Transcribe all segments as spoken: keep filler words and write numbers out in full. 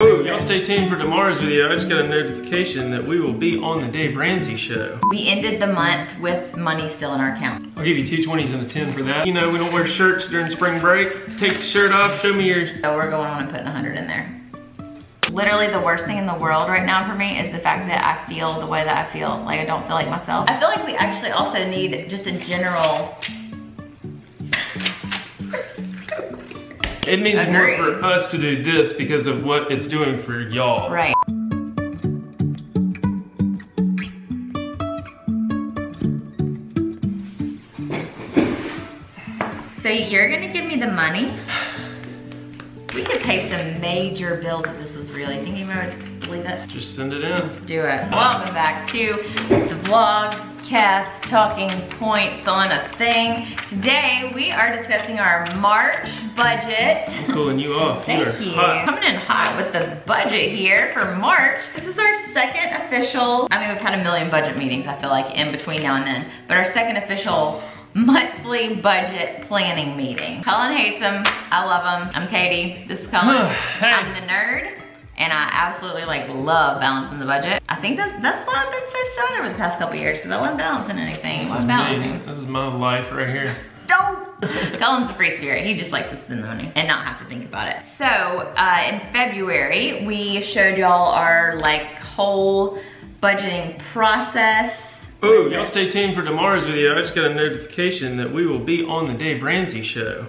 Ooh, y'all stay tuned for tomorrow's video. I just got a notification that we will be on the Dave Ramsey show. We ended the month with money still in our account. I'll give you two twenties and a ten for that. You know, we don't wear shirts during spring break. Take the shirt off, show me yours. So we're going on and putting a hundred in there. Literally the worst thing in the world right now for me is the fact that I feel the way that I feel. Like I don't feel like myself. I feel like we actually also need just a general. It means more for us to do this because of what it's doing for y'all. Right. So you're gonna give me the money? We could pay some major bills if this was real. You think you would believe it? Just send it in. Let's do it. Welcome back to the vlogcast, talking points on a thing. Today we are discussing our March budget. I'm cooling you off. Thank you. you. Coming in hot with the budget here for March. This is our second official, I mean, we've had a million budget meetings, I feel like, in between now and then, but our second official monthly budget planning meeting. Cullen hates them, I love them. I'm Katie, this is Cullen. Hey. I'm the nerd, and I absolutely like love balancing the budget. I think that's that's why I've been so sad over the past couple years, because I wasn't balancing anything, I was balancing. This is my life right here. Don't! Cullen's a free spirit. He just likes to spend the money and not have to think about it. So, uh, in February, we showed y'all our like whole budgeting process. Ooh, y'all stay tuned for tomorrow's video. I just got a notification that we will be on the Dave Ramsey show.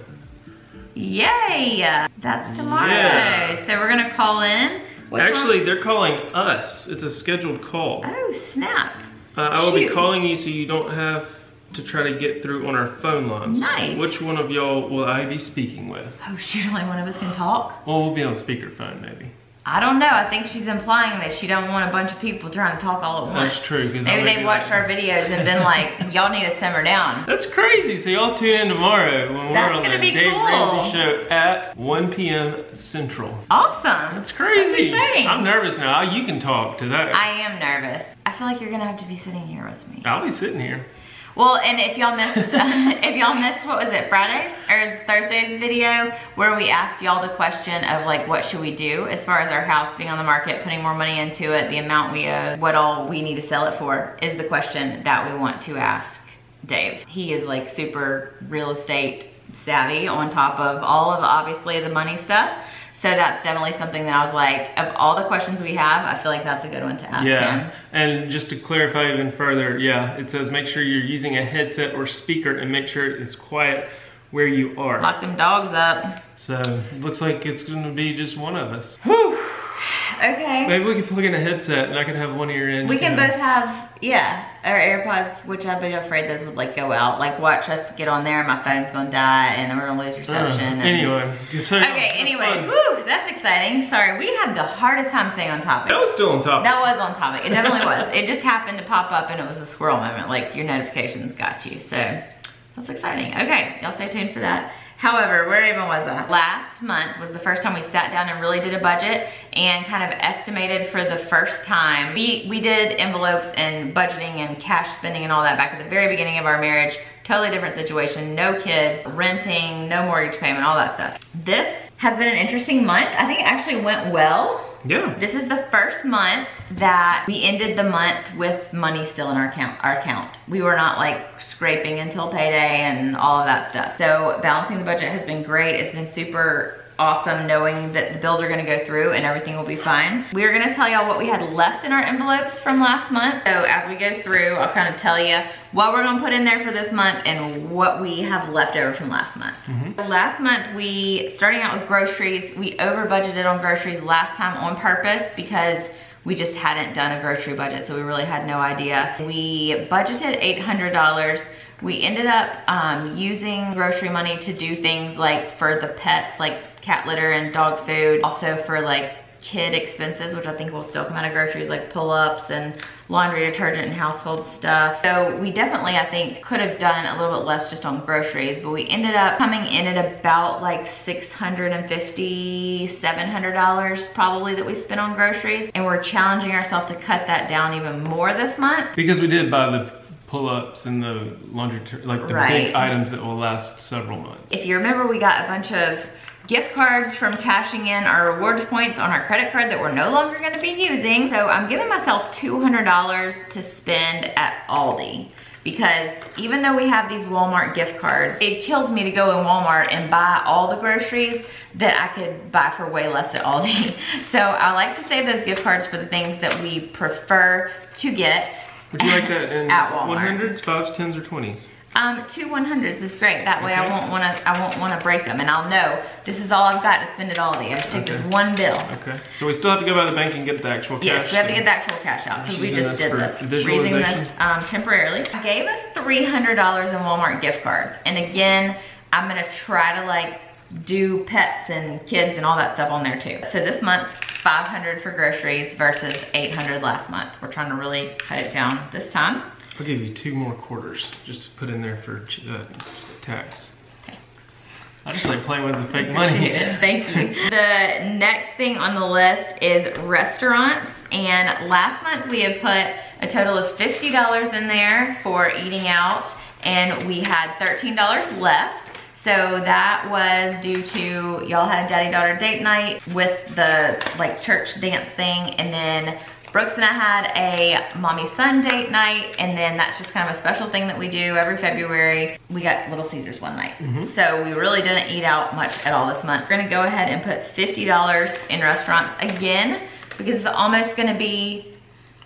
Yay! That's tomorrow. Yeah. So we're gonna call in. What's Actually, on? They're calling us. It's a scheduled call. Oh, snap. Uh, I will Shoot. be calling you so you don't have to try to get through on our phone lines. Nice. Which one of y'all will I be speaking with? Oh shoot, only one of us can talk? Well, we'll be on speakerphone maybe. I don't know. I think she's implying that she don't want a bunch of people trying to talk all at once. That's true. Maybe they watched our videos and been like, y'all need to simmer down. That's crazy. So y'all tune in tomorrow when we're on the Dave Ramsey show at one P M Central. Awesome. That's crazy. That's exciting. I'm nervous now. You can talk to that. I am nervous. I feel like you're going to have to be sitting here with me. I'll be sitting here. Well, and if y'all missed, if y'all missed, what was it, Friday's or Thursday's video where we asked y'all the question of like, what should we do as far as our house being on the market, putting more money into it, the amount we owe, what all we need to sell it for, is the question that we want to ask Dave. He is like super real estate savvy on top of all of obviously the money stuff. So that's definitely something that I was like, of all the questions we have, I feel like that's a good one to ask yeah. him. And just to clarify even further, yeah, it says make sure you're using a headset or speaker and make sure it's quiet where you are. Lock them dogs up. So it looks like it's gonna be just one of us. Whew. Okay. Maybe we can plug in a headset and I can have one ear in. We can both have, yeah, our AirPods, which I've been afraid those would like go out. Like watch us get on there and my phone's gonna die and then we're gonna lose reception. Uh, anyway. So, okay, anyways, woo, that's exciting. Sorry, we had the hardest time staying on topic. That was still on topic. That was on topic, it definitely was. It just happened to pop up and it was a squirrel moment, like your notifications got you, so that's exciting. Okay, y'all stay tuned for that. However, where even was I? Last month was the first time we sat down and really did a budget and kind of estimated for the first time. We, we did envelopes and budgeting and cash spending and all that back at the very beginning of our marriage. Totally different situation, no kids, renting, no mortgage payment, all that stuff. This has been an interesting month. I think it actually went well. Yeah. This is the first month that we ended the month with money still in our account. Our account. We were not like scraping until payday and all of that stuff. So balancing the budget has been great. It's been super awesome knowing that the bills are gonna go through and everything will be fine. We are gonna tell y'all what we had left in our envelopes from last month. So as we go through, I'll kind of tell you what we're gonna put in there for this month and what we have left over from last month. Mm-hmm. Last month we, starting out with groceries, we over budgeted on groceries last time on purpose because we just hadn't done a grocery budget, so we really had no idea. We budgeted eight hundred dollars. We ended up um, using grocery money to do things like for the pets, like cat litter and dog food. Also for like kid expenses, which I think will still come out of groceries, like pull-ups and laundry detergent and household stuff. So we definitely, I think, could have done a little bit less just on groceries, but we ended up coming in at about like six hundred fifty dollars, seven hundred dollars probably that we spent on groceries. And we're challenging ourselves to cut that down even more this month. Because we did buy the pull-ups and the laundry, like the right. big items that will last several months. If you remember, we got a bunch of gift cards from cashing in our rewards points on our credit card that we're no longer going to be using. So I'm giving myself two hundred dollars to spend at Aldi, because even though we have these Walmart gift cards, it kills me to go in Walmart and buy all the groceries that I could buy for way less at Aldi. So I like to save those gift cards for the things that we prefer to get. Would you like that in at Walmart? one hundreds, fives, tens, or twenties? Um, two one hundreds is great. That way okay. I won't want to I won't want to break them, and I'll know this is all I've got to spend at Aldi. I just take okay. this one bill. Okay. So we still have to go by the bank and get the actual cash. Yes, we have so. to get the actual cash out, because we just did this. We're using this um, temporarily. I gave us three hundred dollars in Walmart gift cards, and again, I'm going to try to like do pets and kids and all that stuff on there too. So this month, five hundred for groceries versus eight hundred last month. We're trying to really cut it down this time. I'll give you two more quarters just to put in there for uh, tax. Thanks. I just like playing with the fake money. Thank you. The next thing on the list is restaurants. And last month we had put a total of fifty dollars in there for eating out, and we had thirteen dollars left. So that was due to y'all had daddy-daughter date night with the like church dance thing, and then Brooks and I had a mommy-son date night, and then that's just kind of a special thing that we do every February. We got Little Caesars one night. Mm-hmm. So we really didn't eat out much at all this month. We're gonna go ahead and put fifty dollars in restaurants again, because it's almost gonna be...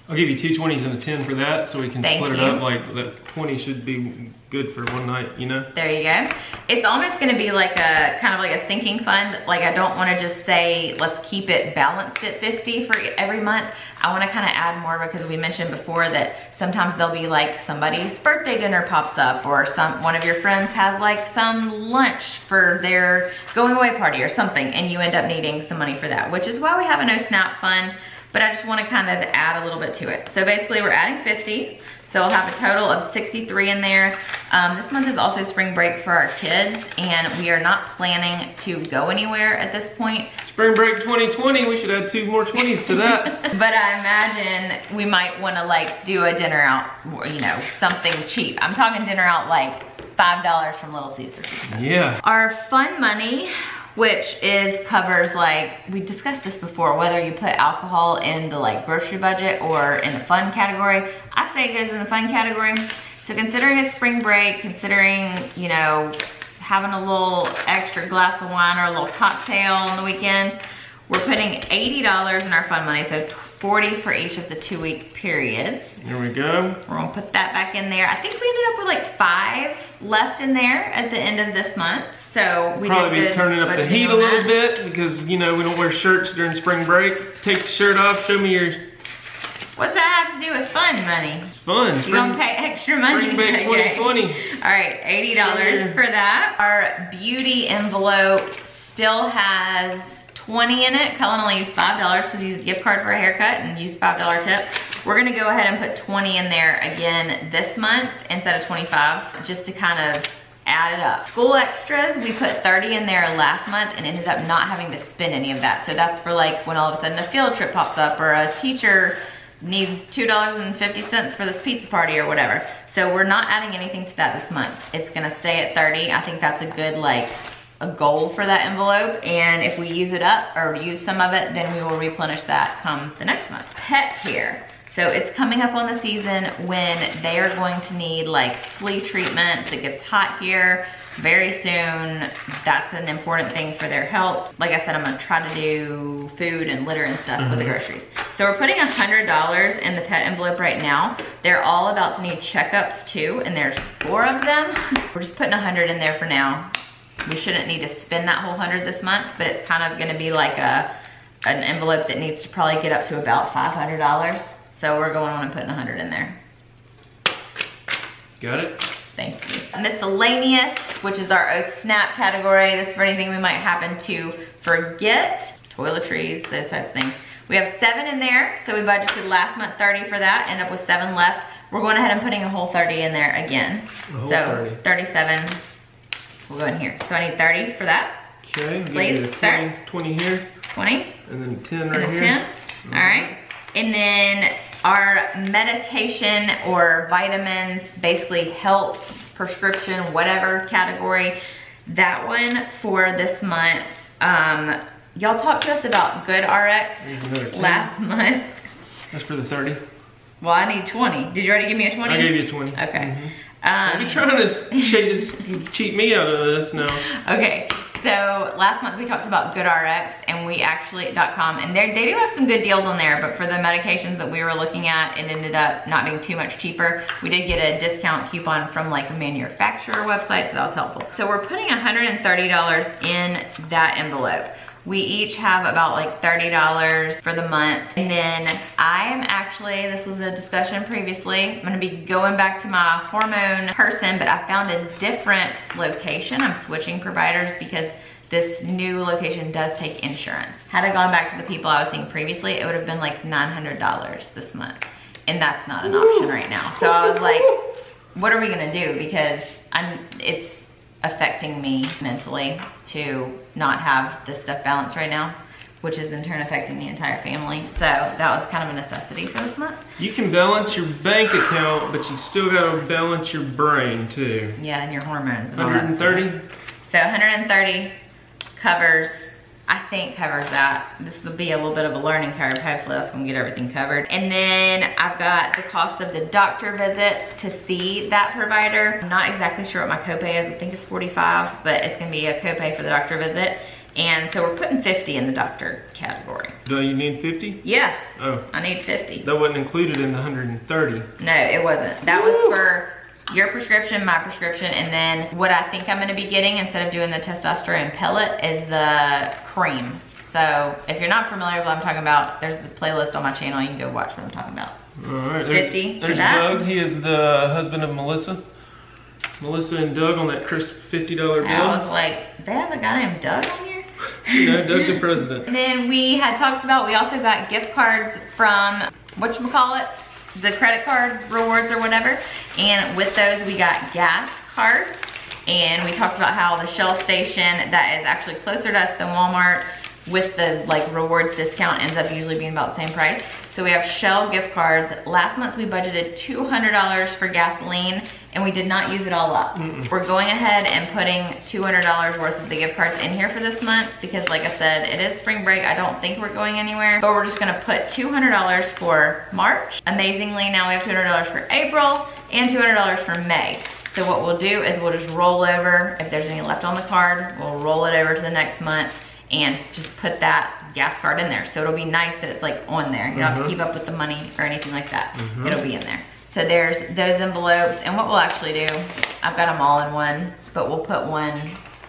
I'll give you two twenties and a ten for that, so we can Thank split you. it up. Like that twenty should be good for one night, you know? There you go. It's almost gonna be like a, kind of like a sinking fund. Like I don't wanna just say, let's keep it balanced at fifty for every month. I wanna kinda add more, because we mentioned before that sometimes there'll be like somebody's birthday dinner pops up, or some one of your friends has like some lunch for their going away party or something, and you end up needing some money for that, which is why we have a no snap fund. But I just want to kind of add a little bit to it. So basically we're adding fifty. So we'll have a total of sixty-three in there. Um, this month is also spring break for our kids, and we are not planning to go anywhere at this point. Spring break twenty twenty, we should add two more twenties to that. But I imagine we might want to like do a dinner out, you know, something cheap. I'm talking dinner out like five dollars from Little Caesars. Yeah. Our fun money, which is covers like, we discussed this before, whether you put alcohol in the like grocery budget or in the fun category. I say it goes in the fun category. So considering it's spring break, considering, you know, having a little extra glass of wine or a little cocktail on the weekends, we're putting eighty dollars in our fun money, so forty for each of the two week periods. There we go. We're gonna put that back in there. I think we ended up with like five left in there at the end of this month. So we probably did be turning up the heat a little that. bit, because you know we don't wear shirts during spring break. Take your shirt off. Show me your. What's that have to do with fun money? It's fun. You don't pay extra money. Spring break twenty twenty. All right, eighty dollars yeah. for that. Our beauty envelope still has twenty in it. Cullen only used five dollars because he used a gift card for a haircut and used a five dollar tip. We're gonna go ahead and put twenty in there again this month instead of twenty-five, just to kind of add it up. School extras, we put thirty in there last month and ended up not having to spend any of that. So that's for like when all of a sudden a field trip pops up, or a teacher needs two dollars and fifty cents for this pizza party or whatever. So we're not adding anything to that this month. It's gonna stay at thirty. I think that's a good like a goal for that envelope, and if we use it up or use some of it, then we will replenish that come the next month. Pet care. So it's coming up on the season when they are going to need like flea treatments. It gets hot here very soon. That's an important thing for their health. Like I said, I'm gonna try to do food and litter and stuff mm-hmm. with the groceries. So we're putting one hundred dollars in the pet envelope right now. They're all about to need checkups too, and there's four of them. We're just putting one hundred in there for now. We shouldn't need to spend that whole one hundred this month, but it's kind of gonna be like a an envelope that needs to probably get up to about five hundred dollars. So we're going on and putting one hundred in there. Got it. Thank you. Miscellaneous, which is our oh snap category. This is for anything we might happen to forget. Toiletries, those types of things. We have seven in there, so we budgeted last month thirty for that, end up with seven left. We're going ahead and putting a whole thirty in there again. A whole so thirty. thirty-seven, we'll go in here. So I need thirty for that. Okay, please. twenty, twenty here. twenty. And then ten right and then here. ten, all right. And then our medication or vitamins, basically health, prescription, whatever category, that one for this month Um, y'all talked to us about GoodRx last month. That's for the thirty. Well, I need twenty. Did you already give me a twenty? I gave you a twenty. Okay. Mm-hmm. Um, you're trying to cheat, cheat me out of this now. Okay, so last month we talked about GoodRx and we actually .com, and they do have some good deals on there, but for the medications that we were looking at, it ended up not being too much cheaper. We did get a discount coupon from like a manufacturer website, so that was helpful. So we're putting one hundred thirty dollars in that envelope. We each have about like thirty dollars for the month. And then I'm actually, this was a discussion previously, I'm gonna be going back to my hormone person, but I found a different location. I'm switching providers because this new location does take insurance. Had I gone back to the people I was seeing previously, it would have been like nine hundred dollars this month. And that's not an option right now. So I was like, what are we gonna do? Because I'm, it's, affecting me mentally to not have this stuff balanced right now, which is in turn affecting the entire family. So that was kind of a necessity for this month. You can balance your bank account, but you still gotta balance your brain too. Yeah, and your hormones. And one hundred thirty? So one hundred thirty covers, I think covers that. This will be a little bit of a learning curve. Hopefully that's gonna get everything covered. And then I've got the cost of the doctor visit to see that provider. I'm not exactly sure what my copay is. I think it's forty-five, but it's gonna be a copay for the doctor visit. And so we're putting fifty in the doctor category. Do you need fifty? Yeah. Oh. I need fifty. That wasn't included in the one hundred thirty. No, it wasn't. That Woo! Was for your prescription, my prescription, and then what I think I'm gonna be getting instead of doing the testosterone pellet is the cream. So if you're not familiar with what I'm talking about, there's a playlist on my channel. You can go watch what I'm talking about. All right, there's, fifty there's Doug. He is the husband of Melissa. Melissa and Doug on that crisp fifty dollar bill. I was like, they have a guy named Doug on here? No, Doug's the president. And then we had talked about, we also got gift cards from, whatchamacallit? The credit card rewards or whatever, and with those we got gas cards, and we talked about how the Shell station that is actually closer to us than Walmart with the like rewards discount ends up usually being about the same price. So we have Shell gift cards. Last month we budgeted two hundred dollars for gasoline and we did not use it all up. Mm-mm. We're going ahead and putting two hundred dollars worth of the gift cards in here for this month because like I said, it is spring break. I don't think we're going anywhere, but we're just gonna put two hundred dollars for March. Amazingly, now we have two hundred dollars for April and two hundred dollars for May. So what we'll do is we'll just roll over, if there's any left on the card, we'll roll it over to the next month and just put that gas card in there. So it'll be nice that it's like on there. You don't mm-hmm. have to keep up with the money or anything like that. Mm-hmm. It'll be in there. So there's those envelopes, and what we'll actually do, I've got them all in one, but we'll put one,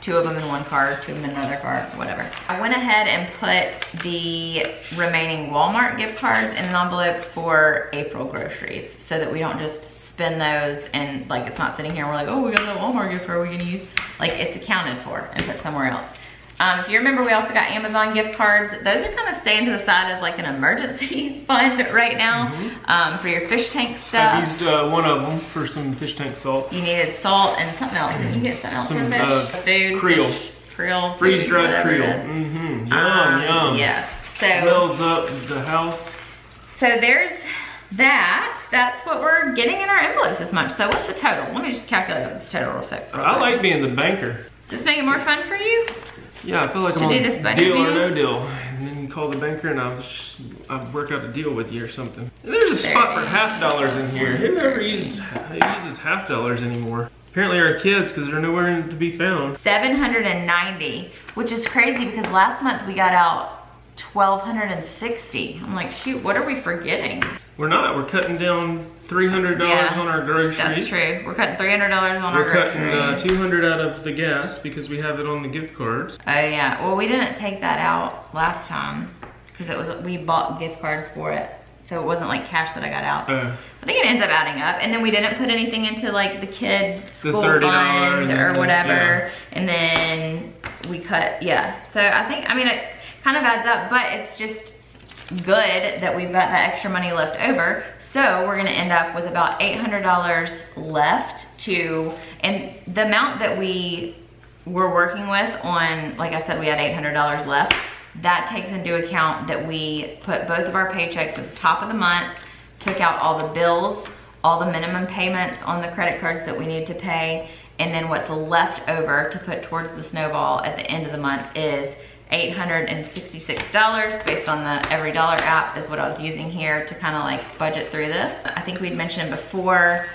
two of them in one card, two of them in another card, whatever. I went ahead and put the remaining Walmart gift cards in an envelope for April groceries so that we don't just spend those and like it's not sitting here and we're like, oh, we got a Walmart gift card we're gonna use. Like it's accounted for and put somewhere else. Um, if you remember, we also got Amazon gift cards. Those are kind of staying to the side as like an emergency fund right now mm-hmm. um, for your fish tank stuff. I used uh, one of them for some fish tank salt. You needed salt and something else. Mm-hmm. You get something else some, in fish? Uh, food, creel. Fish, creel. Freeze-dried creel. Mm-hmm. Yum, um, yum. Yes. So, smells up the house. So there's that. That's what we're getting in our envelopes this month. So what's the total? Let me just calculate this total real quick. I like being the banker. Does this make it more fun for you? Yeah, I feel like I'm on deal or no deal. And then you call the banker and I'll, I'll work out a deal with you or something. And there's a spot for half dollars in here. Who never uses, who uses half dollars anymore? Apparently our kids, because they're nowhere to be found. seven hundred ninety, which is crazy because last month we got out one thousand two hundred sixty. I'm like, shoot, what are we forgetting? We're not, we're cutting down three hundred dollars yeah, on our groceries. That's true. We're cutting three hundred dollars on we're our groceries. We're cutting uh, two hundred dollars out of the gas because we have it on the gift cards. Oh yeah, well we didn't take that out last time because it was, we bought gift cards for it. So it wasn't like cash that I got out. Uh, I think it ends up adding up. And then we didn't put anything into like the kid school the fund or whatever. Yeah. And then we cut, yeah. So I think, I mean, it kind of adds up, but it's just, good that we've got that extra money left over. So we're gonna end up with about eight hundred dollars left to, and the amount that we were working with on, like I said, we had eight hundred dollars left. That takes into account that we put both of our paychecks at the top of the month, took out all the bills, all the minimum payments on the credit cards that we need to pay, and then what's left over to put towards the snowball at the end of the month is eight hundred sixty-six dollars based on the Every Dollar app is what I was using here to kind of like budget through this. I think we'd mentioned before,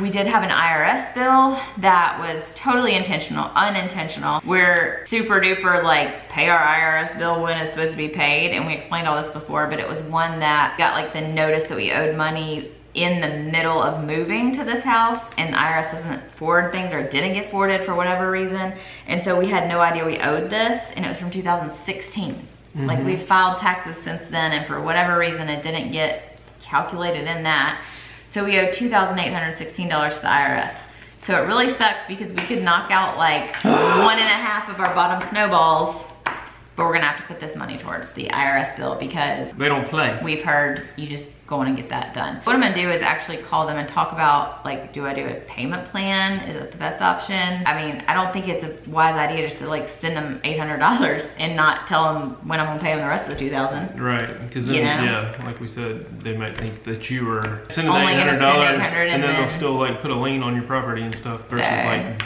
we did have an I R S bill that was totally intentional, unintentional. We're super duper like pay our I R S bill when it's supposed to be paid, and we explained all this before, but it was one that got like the notice that we owed money in the middle of moving to this house, and the I R S doesn't forward things, or didn't get forwarded for whatever reason. And so we had no idea we owed this, and it was from two thousand sixteen. Mm-hmm. Like, we've filed taxes since then, and for whatever reason it didn't get calculated in that. So we owe two thousand eight hundred sixteen dollars to the I R S. So it really sucks because we could knock out like one and a half of our bottom snowballs, but we're gonna have to put this money towards the I R S bill because they don't play. We've heard you just go on and get that done. What I'm gonna do is actually call them and talk about, like, do I do a payment plan? Is it the best option? I mean, I don't think it's a wise idea just to like send them eight hundred dollars and not tell them when I'm gonna pay them the rest of the two thousand. Right, because then, you know? Yeah, like we said, they might think that you were sending eight hundred dollars, send eight hundred, and, and then, then they'll still like put a lien on your property and stuff versus so. Like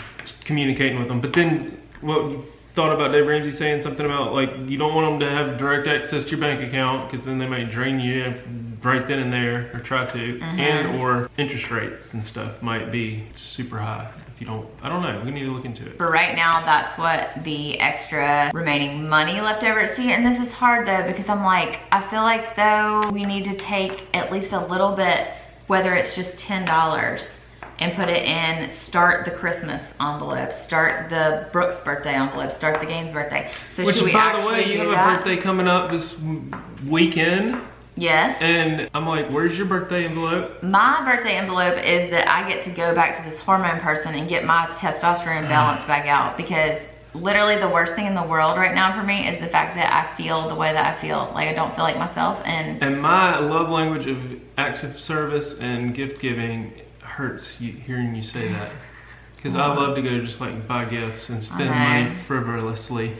communicating with them. But then what you thought about Dave Ramsey saying something about like you don't want them to have direct access to your bank account because then they might drain you right then and there, or try to. Mm-hmm. And or interest rates and stuff might be super high if you don't. I don't know, we need to look into it. For right now, that's what the extra remaining money left over. See, and this is hard though, because I'm like, I feel like though we need to take at least a little bit, whether it's just ten dollars, and put it in, start the Christmas envelope, start the Brooks birthday envelope, start the Gaines birthday. So Which, should we by the way, you have that? A birthday coming up this weekend. Yes. And I'm like, where's your birthday envelope? My birthday envelope is that I get to go back to this hormone person and get my testosterone balance uh. back out, because literally the worst thing in the world right now for me is the fact that I feel the way that I feel. Like, I don't feel like myself. And, and my love language of acts of service and gift giving hurts you, hearing you say that, because I love to go just like buy gifts and spend right. money frivolously.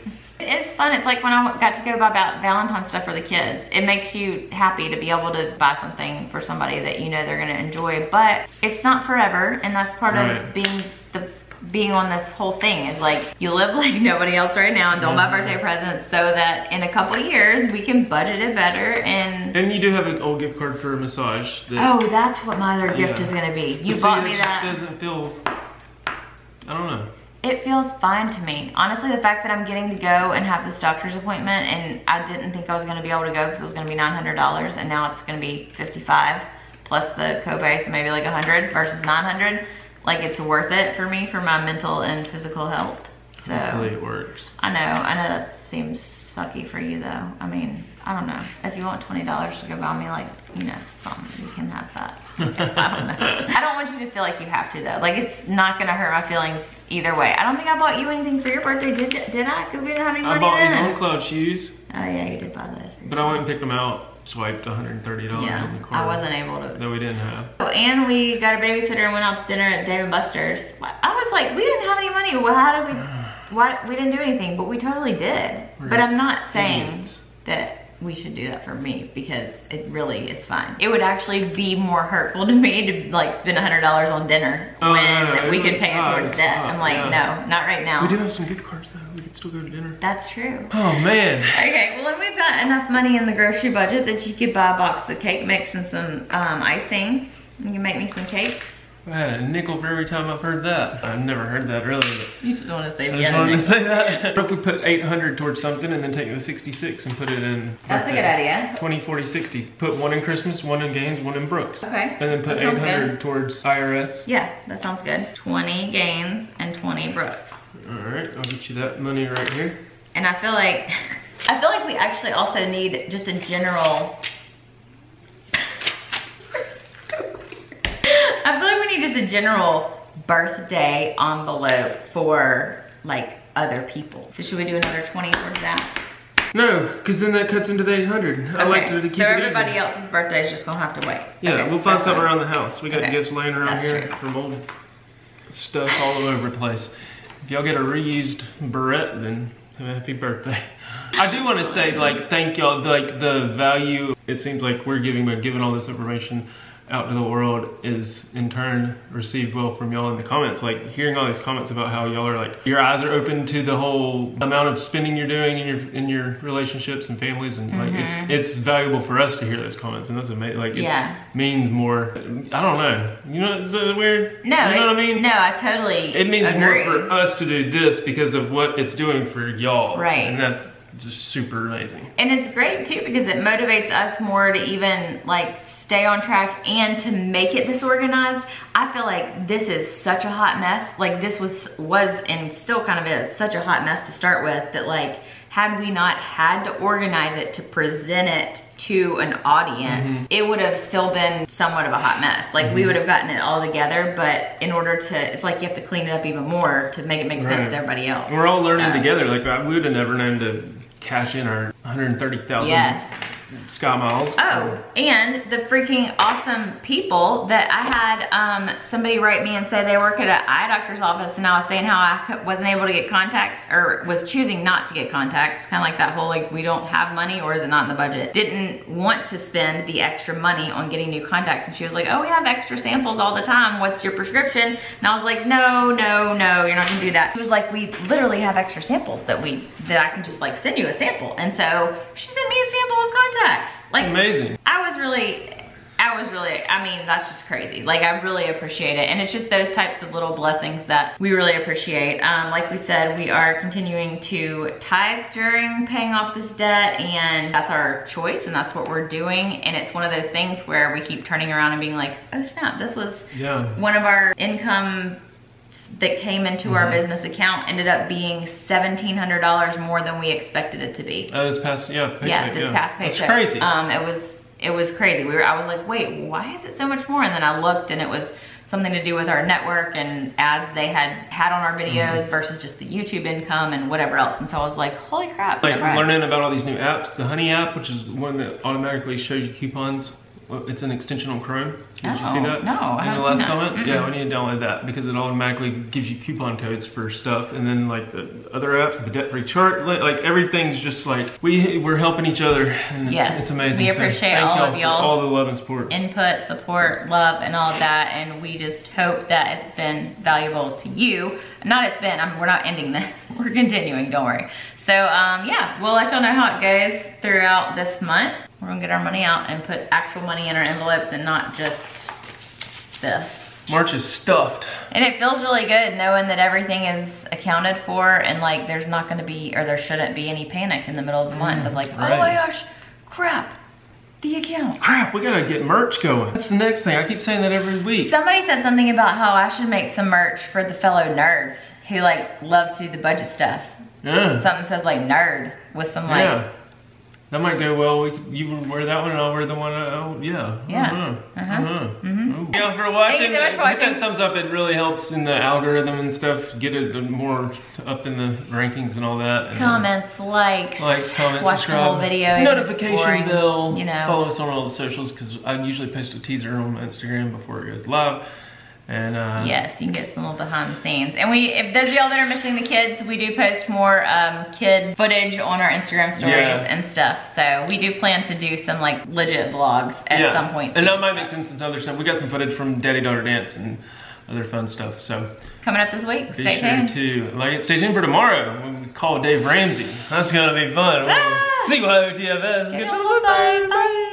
It's fun. It's like when I got to go buy Valentine's stuff for the kids. It makes you happy to be able to buy something for somebody that you know they're going to enjoy, but it's not forever, and that's part right. of being the being on this whole thing is like you live like nobody else right now and don't buy birthday presents so that in a couple of years we can budget it better. And and you do have an old gift card for a massage that, oh, that's what my other gift yeah. is going to be. You but bought see, me that just doesn't feel, I don't know, it feels fine to me, honestly. The fact that I'm getting to go and have this doctor's appointment, and I didn't think I was going to be able to go because it was going to be nine hundred dollars, and now it's going to be fifty-five plus the copay, so maybe like one hundred versus nine hundred. Like, it's worth it for me, for my mental and physical health. So hopefully it works. I know, I know that seems sucky for you though. I mean, I don't know. If you want twenty dollars to go buy me like, you know, something, you can have that. I don't know. I don't want you to feel like you have to though. Like, it's not gonna hurt my feelings either way. I don't think I bought you anything for your birthday, did, did I? Because we didn't have any money then. I bought then. These OnCloud shoes. Oh yeah, you did buy those. But I went and picked them out. Swiped one hundred thirty dollars yeah, on the card. I wasn't able to. That we didn't have. Oh, and we got a babysitter and went out to dinner at Dave and Buster's. I was like, we didn't have any money. Well, how did we, why, we didn't do anything, but we totally did. We're but I'm not saying idiots. That we should do that for me, because it really is fine. It would actually be more hurtful to me to like spend one hundred dollars on dinner oh, when no, no, no. we it could pay it towards debt. Not, I'm like, yeah. no, not right now. We do have some gift cards though. We could still go to dinner. That's true. Oh man. Okay, well, if we've got enough money in the grocery budget that you could buy a box of cake mix and some um, icing. You can make me some cakes. I had a nickel for every time I've heard that. I've never heard that really. You just want to say that. I just wanted to say that. What if we put eight hundred towards something and then take the sixty-six and put it in? That's a good idea. twenty, forty, sixty. Put one in Christmas, one in Gaines, one in Brooks. Okay. And then put eight hundred towards I R S. Yeah, that sounds good. twenty Gaines and twenty Brooks. All right, I'll get you that money right here. And I feel like, I feel like we actually also need just a general. I feel like we need just a general birthday envelope for like other people. So should we do another twenty towards that? No, because then that cuts into the eight hundred. Okay. I like to, to keep so it everybody even. Else's birthday is just gonna have to wait. Yeah, okay, we'll find something around the house. We got okay. gifts laying around that's here true. From old stuff all over the place. If y'all get a reused barrette, then happy birthday. I do want to say like thank y'all. Like the value it seems like we're giving by giving all this information. out to the world is in turn received well from y'all in the comments. Like hearing all these comments about how y'all are like, your eyes are open to the whole amount of spending you're doing in your in your relationships and families, and mm-hmm. like it's it's valuable for us to hear those comments, and that's amazing. Like it yeah. means more. I don't know. You know, is that weird? No, you know it, what I mean? No, I totally. It means agree. more for us to do this because of what it's doing for y'all, right? And that's just super amazing. And it's great too because it motivates us more to even like stay on track and to make it disorganized. I feel like this is such a hot mess. Like this was, was and still kind of is such a hot mess to start with that like had we not had to organize it to present it to an audience, mm-hmm. it would have still been somewhat of a hot mess. Like mm-hmm. we would have gotten it all together, but in order to, it's like you have to clean it up even more to make it make right. sense to everybody else. We're all learning so. together. Like we would have never known to cash in our one hundred thirty thousand. Yes. Sky miles. Oh, and the freaking awesome people that I had um, somebody write me and say they work at an eye doctor's office, and I was saying how I wasn't able to get contacts or was choosing not to get contacts. Kind of like that whole like we don't have money or is it not in the budget. Didn't want to spend the extra money on getting new contacts, and she was like, oh, we have extra samples all the time. What's your prescription? And I was like, no, no, no, you're not gonna do that. She was like, we literally have extra samples that we that I can just like send you a sample. And so she sent me a sample of contacts. Like amazing. I was really, I was really, I mean, that's just crazy. Like I really appreciate it. And it's just those types of little blessings that we really appreciate. Um, like we said, we are continuing to tithe during paying off this debt, and that's our choice and that's what we're doing. And it's one of those things where we keep turning around and being like, oh snap, this was yeah. one of our income that came into mm-hmm. our business account ended up being seventeen hundred dollars more than we expected it to be. Oh, this past, yeah. Paycheck, yeah, this yeah. past paycheck. That's crazy. Um, it was, it was crazy. We were, I was like, wait, why is it so much more? And then I looked and it was something to do with our network and ads they had had on our videos mm-hmm. versus just the YouTube income and whatever else. And so I was like, holy crap. Like surprised. Learning about all these new apps, the Honey app, which is one that automatically shows you coupons. It's an extension on Chrome. Did oh, you see that? No, I haven't. In the last comment? Mm-mm. Yeah, we need to download that because it automatically gives you coupon codes for stuff, and then like the other apps, the debt-free chart, like everything's just like we we're helping each other, and it's, yes, it's amazing. We appreciate so all of y'all, all the love and support, input, support, love, and all of that, and we just hope that it's been valuable to you. Not it's been. I mean, we're not ending this. We're continuing. Don't worry. So um, yeah, we'll let y'all know how it goes throughout this month. We're gonna get our money out and put actual money in our envelopes and not just this. March is stuffed. And it feels really good knowing that everything is accounted for and like there's not gonna be, or there shouldn't be any panic in the middle of the month mm, of like, right. oh my gosh, crap, the account. Crap, we gotta get merch going. That's the next thing, I keep saying that every week. Somebody said something about how I should make some merch for the fellow nerds who like love to do the budget stuff. Yeah. Something says like nerd with some like, yeah. That might go well. We could, you would wear that one, and I'll wear the one. Oh, yeah. Yeah. Uh-huh. Uh-huh. Mm-hmm. Yeah, for watching. Thank you so much for watching. Hit that thumbs up. It really helps in the algorithm and stuff. Get it more up in the rankings and all that. And comments, likes, likes, comments, watch subscribe, the whole video, notification bell. You know, follow us on all the socials because I usually post a teaser on my Instagram before it goes live. And, uh, yes, you can get some little behind the scenes. And we, if those of y'all that are missing the kids, we do post more um, kid footage on our Instagram stories yeah. and stuff. So we do plan to do some like legit vlogs at yeah. some point. And too. I might make sense some other stuff. We got some footage from Daddy Daughter Dance and other fun stuff. So coming up this week, stay tuned. Sure to like it. Stay tuned for tomorrow when we call Dave Ramsey. That's gonna be fun. Ah! We'll see you on O T F S. Good, Good time. Time. Bye. Bye.